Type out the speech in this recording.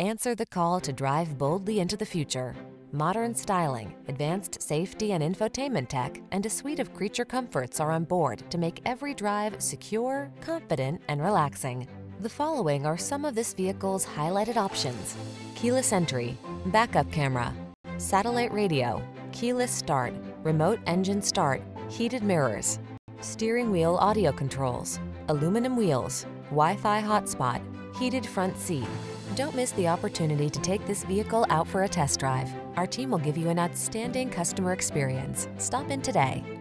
Answer the call to drive boldly into the future. Modern styling, advanced safety and infotainment tech, and a suite of creature comforts are on board to make every drive secure, confident, and relaxing. The following are some of this vehicle's highlighted options: keyless entry, backup camera, satellite radio, keyless start, remote engine start, heated mirrors, steering wheel audio controls, aluminum wheels, Wi-Fi hotspot, heated front seat. Don't miss the opportunity to take this vehicle out for a test drive. Our team will give you an outstanding customer experience. Stop in today.